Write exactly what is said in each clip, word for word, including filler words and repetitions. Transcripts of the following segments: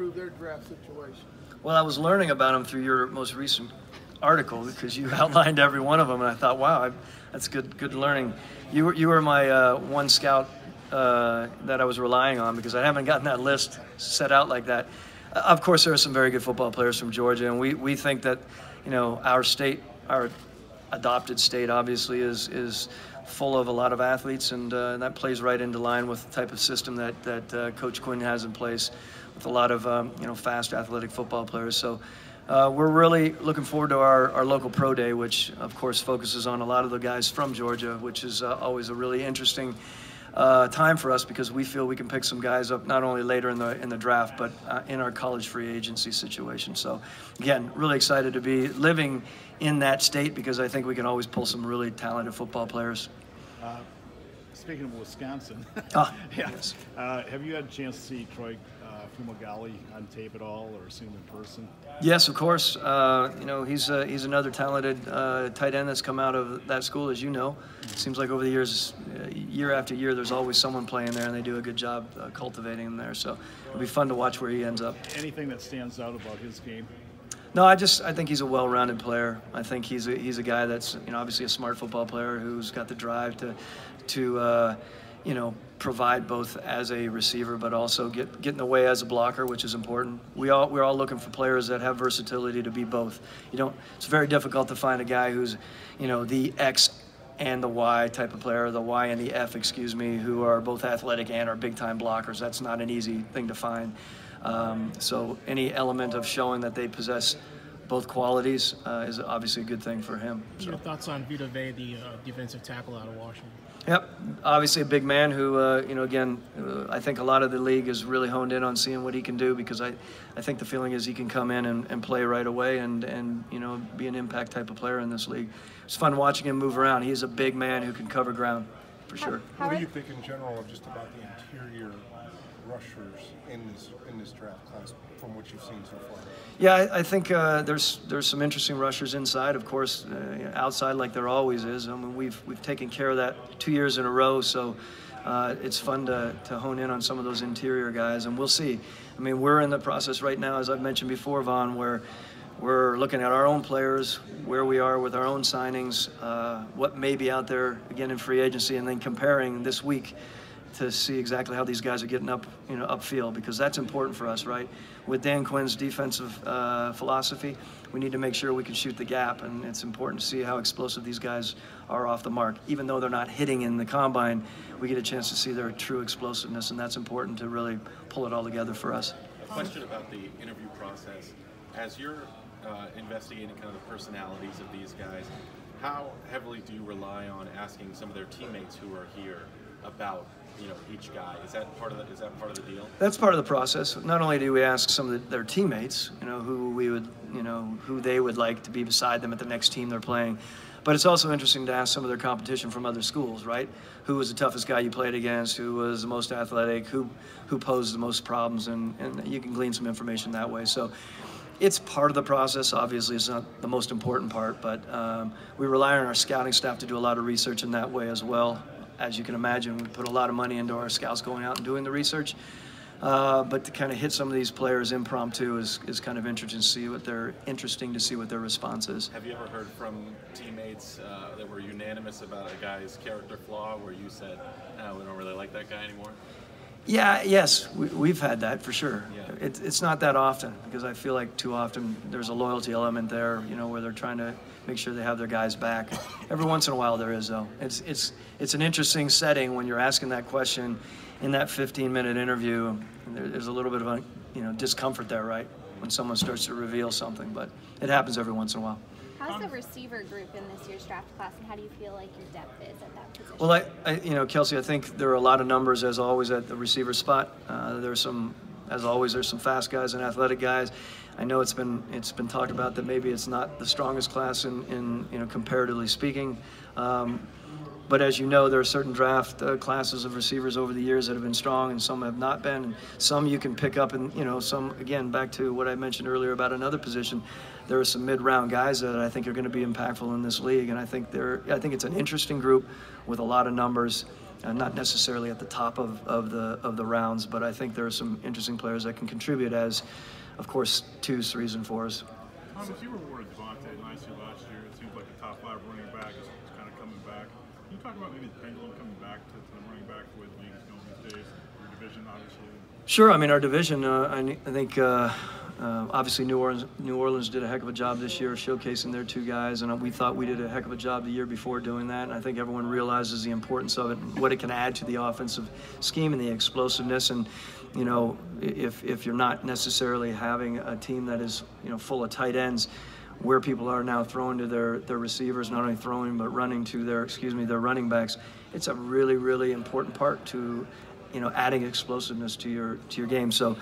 improve their draft situation? Well, I was learning about them through your most recent article because you outlined every one of them, and I thought, wow, I, that's good good learning. You were, you were my uh, one scout uh, that I was relying on because I haven't gotten that list set out like that. Uh, of course, there are some very good football players from Georgia, and we, we think that, you know, our state, our adopted state, obviously, is is full of a lot of athletes, and, uh, and that plays right into line with the type of system that, that uh, Coach Quinn has in place, with a lot of um, you know, fast athletic football players. So uh, we're really looking forward to our, our local pro day, which of course focuses on a lot of the guys from Georgia, which is uh, always a really interesting uh, time for us because we feel we can pick some guys up not only later in the in the draft, but uh, in our college free agency situation. So again, really excited to be living in that state because I think we can always pull some really talented football players. Uh, speaking of Wisconsin, ah, yeah. Yes. Uh, have you had a chance to see Troy uh, Fumagalli on tape at all, or seen him in person? Yes, of course. Uh, you know, he's uh, he's another talented uh, tight end that's come out of that school, as you know. Mm-hmm. Seems like over the years, uh, year after year, there's always someone playing there, and they do a good job uh, cultivating him there. So it'll be fun to watch where he ends up. Anything that stands out about his game? No, I just I think he's a well-rounded player. I think he's a, he's a guy that's, you know, obviously a smart football player who's got the drive to to uh, you know, provide both as a receiver but also get get in the way as a blocker, which is important. We all we're all looking for players that have versatility to be both. You don't it's very difficult to find a guy who's, you know, the X and the Y type of player, the Y and the F, excuse me, who are both athletic and are big-time blockers. That's not an easy thing to find. Um, so any element of showing that they possess both qualities uh, is obviously a good thing for him. So. Your thoughts on Vita Vea, the uh, defensive tackle out of Washington? Yep, obviously a big man who, uh, you know, again, uh, I think a lot of the league is really honed in on seeing what he can do because I, I think the feeling is he can come in and, and play right away and, and, you know, be an impact type of player in this league. It's fun watching him move around. He's a big man who can cover ground, for sure. What do you think in general just about the interior rushers in this in this draft class from what you've seen so far? Yeah, I, I think uh, there's there's some interesting rushers inside, of course, uh, outside like there always is. I mean, we've we've taken care of that two years in a row, so uh, it's fun to to hone in on some of those interior guys, and we'll see. I mean, we're in the process right now, as I've mentioned before, Vaughn, where we're looking at our own players, where we are with our own signings, uh, what may be out there again in free agency, and then comparing this week to see exactly how these guys are getting up, you know, upfield, because that's important for us, right? With Dan Quinn's defensive uh, philosophy, we need to make sure we can shoot the gap, and it's important to see how explosive these guys are off the mark. Even though they're not hitting in the combine, we get a chance to see their true explosiveness, and that's important to really pull it all together for us. A question about the interview process. As you're uh, investigating kind of the personalities of these guys, how heavily do you rely on asking some of their teammates who are here about, you know, each guy? Is that part of the, is that part of the deal? That's part of the process. Not only do we ask some of the, their teammates, you know, who we would, you know, who they would like to be beside them at the next team they're playing, but it's also interesting to ask some of their competition from other schools, right? Who was the toughest guy you played against? Who was the most athletic? Who who posed the most problems? And, and you can glean some information that way. So it's part of the process. Obviously, it's not the most important part, but um, we rely on our scouting staff to do a lot of research in that way as well. As you can imagine, we put a lot of money into our scouts going out and doing the research. Uh, but to kind of hit some of these players impromptu is, is kind of interesting to see what they're interesting to see what their response is. Have you ever heard from teammates uh, that were unanimous about a guy's character flaw where you said, no, we don't really like that guy anymore? Yeah, yes, we, we've had that for sure. Yeah. It, it's not that often because I feel like too often there's a loyalty element there, you know, where they're trying to make sure they have their guys back. Every once in a while there is, though. It's it's it's an interesting setting when you're asking that question in that fifteen minute interview. There, there's a little bit of a, you know, discomfort there, right, when someone starts to reveal something. But it happens every once in a while. How's the receiver group in this year's draft class, and how do you feel like your depth is at that position? Well, I, I you know, Kelsey, I think there are a lot of numbers as always at the receiver spot. Uh, there's some, as always, there's some fast guys and athletic guys. I know it's been it's been talked about that maybe it's not the strongest class in, in you know, comparatively speaking, um, but as you know, there are certain draft uh, classes of receivers over the years that have been strong, and some have not been. And some you can pick up, and you know, some again back to what I mentioned earlier about another position. There are some mid-round guys that I think are going to be impactful in this league, and I think they're I think it's an interesting group with a lot of numbers. uh, not necessarily at the top of, of the of the rounds, but I think there are some interesting players that can contribute as, of course, twos, threes, and fours. Thomas, you rewarded Devontae nicely last year. It seems like a top five running back is kind of coming back. Can you talk about maybe the pendulum coming back to the running back with leagues going these days, your division, obviously? Sure. I mean, our division, uh, I, I think, uh, uh, obviously New Orleans, New Orleans did a heck of a job this year showcasing their two guys, and we thought we did a heck of a job the year before doing that, and I think everyone realizes the importance of it and what it can add to the offensive scheme and the explosiveness. And you know, if if you're not necessarily having a team that is, you know, full of tight ends, where people are now throwing to their their receivers, not only throwing but running to their excuse me their running backs, it's a really really important part to, you know, adding explosiveness to your to your game. So,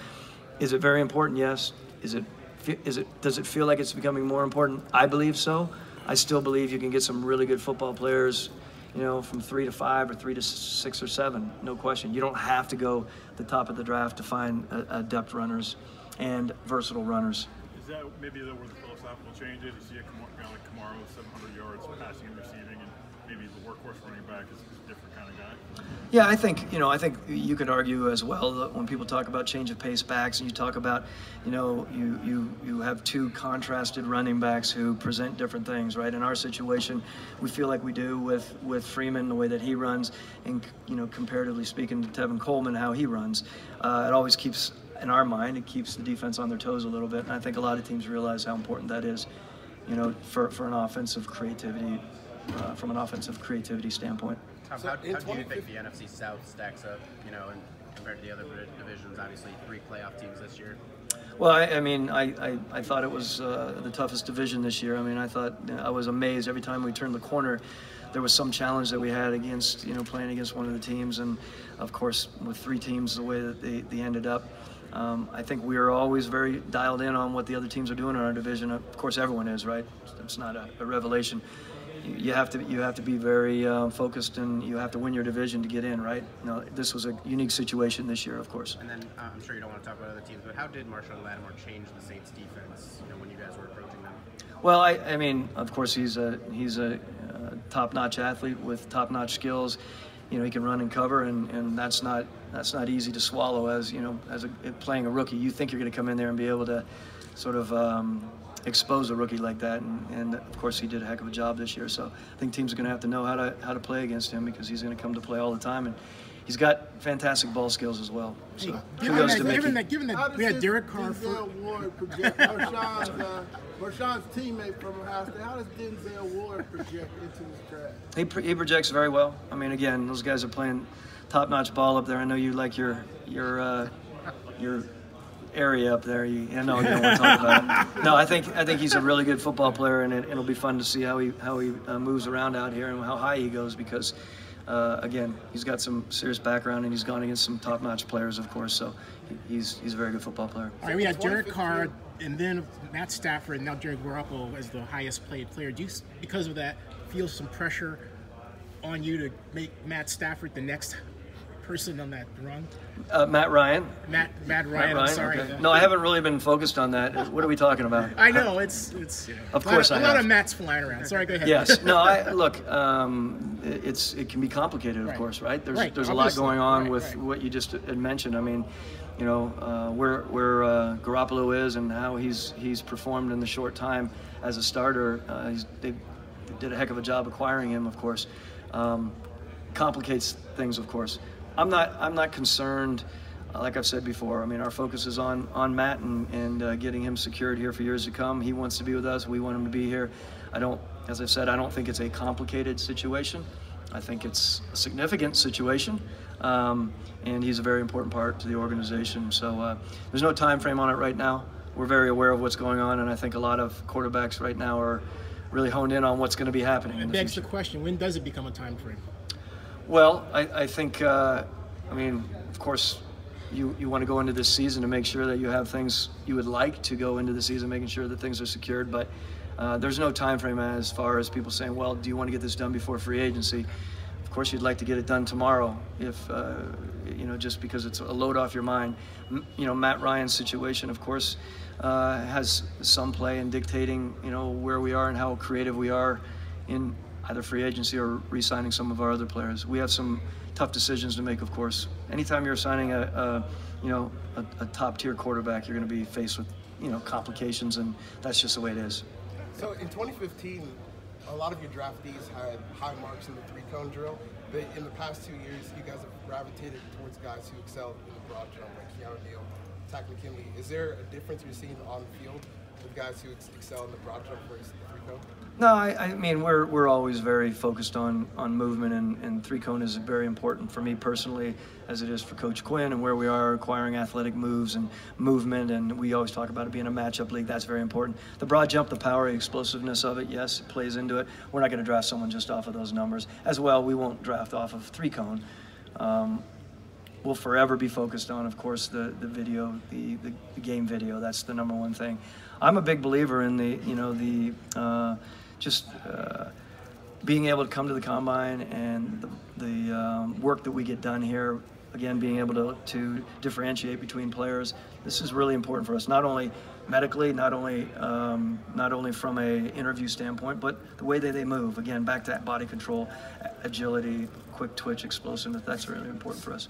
is it very important? Yes. Is it is it does it feel like it's becoming more important? I believe so. I still believe you can get some really good football players, you know, from three to five or three to six or seven, no question. You don't have to go the top of the draft to find adept runners and versatile runners. Is that maybe where the philosophical change is? You see a guy like Kamara with seven hundred yards passing and receiving, and maybe the workhorse running back is a different kind of guy? Yeah, I think, you know, I think you could argue as well that when people talk about change of pace backs and you talk about, you know, you, you, you have two contrasted running backs who present different things, right? In our situation, we feel like we do with, with Freeman, the way that he runs, and, you know, comparatively speaking to Tevin Coleman, how he runs. Uh, it always keeps, in our mind, it keeps the defense on their toes a little bit, and I think a lot of teams realize how important that is, you know, for, for an offensive creativity, uh, from an offensive creativity standpoint. Tom, so how, how do you think the N F C South stacks up, you know, and compared to the other divisions? Obviously, three playoff teams this year. Well, I, I mean, I, I, I thought it was uh, the toughest division this year. I mean, I thought, I was amazed every time we turned the corner. There was some challenge that we had against, you know, playing against one of the teams, and of course, with three teams, the way that they, they ended up. Um, I think we are always very dialed in on what the other teams are doing in our division. Of course, everyone is, right? It's not a, a revelation. You have to you have to be very uh, focused, and you have to win your division to get in, right? You know, this was a unique situation this year, of course. And then uh, I'm sure you don't want to talk about other teams, but how did Marshall Lattimore change the Saints' defense? You know, when you guys were approaching them. Well, I, I mean, of course, he's a he's a uh, top-notch athlete with top-notch skills. You know, he can run and cover, and, and that's not that's not easy to swallow. As you know, as a, playing a rookie, you think you're going to come in there and be able to sort of Um, expose a rookie like that, and, and of course he did a heck of a job this year. So I think teams are going to have to know how to how to play against him, because he's going to come to play all the time, and he's got fantastic ball skills as well. So hey, kudos to Mickey. Given that, given that we had Derek Carr, Denzel Ward project Marshawn's, uh, Marshawn's teammate from Ohio State, how does Denzel Ward project into this draft? He, he projects very well. I mean, again, those guys are playing top-notch ball up there. I know you like your your uh, your. area up there. You, you know, you don't want to talk about it. No, I think I think he's a really good football player, and it, it'll be fun to see how he how he uh, moves around out here and how high he goes, because uh, again, he's got some serious background, and he's gone against some top-notch players, of course. So he's he's a very good football player. All right, we had Derek Carr, and then Matt Stafford, and now Derek Garoppolo as the highest-paid player. Do you, because of that, feel some pressure on you to make Matt Stafford the next person on that run? Uh, Matt Ryan. Matt Matt Ryan. Matt Ryan I'm sorry. Okay. No, I haven't really been focused on that. What are we talking about? I know it's it's. You know, of course, a lot, I a lot have. of Matts flying around. Sorry, go ahead. Yes. No. I look. Um, it's it can be complicated, of right. course, right? There's right. there's Obviously. a lot going on right, with right. what you just had mentioned. I mean, you know, uh, where where uh, Garoppolo is and how he's he's performed in the short time as a starter. Uh, he's, they did a heck of a job acquiring him, of course. Um, complicates things, of course. I'm not. I'm not concerned. Uh, like I've said before, I mean, our focus is on on Matt and and uh, getting him secured here for years to come. He wants to be with us. We want him to be here. I don't. As I've said, I don't think it's a complicated situation. I think it's a significant situation, um, and he's a very important part to the organization. So uh, there's no time frame on it right now. We're very aware of what's going on, and I think a lot of quarterbacks right now are really honed in on what's going to be happening. It begs the question: when does it become a time frame? Well, I, I think, uh, I mean, of course, you, you want to go into this season to make sure that you have things you would like to go into the season, making sure that things are secured. But uh, there's no time frame as far as people saying, well, do you want to get this done before free agency? Of course, you'd like to get it done tomorrow, if, uh, you know, just because it's a load off your mind. M you know, Matt Ryan's situation, of course, uh, has some play in dictating, you know, where we are and how creative we are in either free agency or re-signing some of our other players. We have some tough decisions to make, of course. Anytime you're signing a, a you know, a, a top-tier quarterback, you're going to be faced with, you know, complications, and that's just the way it is. So in twenty fifteen, a lot of your draftees had high marks in the three-cone drill, but in the past two years, you guys have gravitated towards guys who excelled in the broad jump, like Keanu Neal, Tack McKinley. Is there a difference you're seeing on the field with guys who ex excel in the broad jump versus the three-cone? No, I, I mean, we're, we're always very focused on, on movement, and, and three-cone is very important for me personally, as it is for Coach Quinn, and where we are acquiring athletic moves and movement, and we always talk about it being a matchup league. That's very important. The broad jump, the power, the explosiveness of it, yes, it plays into it. We're not going to draft someone just off of those numbers. As well, we won't draft off of three-cone. Um, We'll forever be focused on, of course, the the video, the, the the game video. That's the number one thing. I'm a big believer in the you know the uh, just uh, being able to come to the combine and the, the um, work that we get done here. Again, being able to to differentiate between players. This is really important for us, not only medically, not only um, not only from a interview standpoint, but the way that they move. Again, back to that body control, agility, quick twitch, explosiveness. That's really important for us.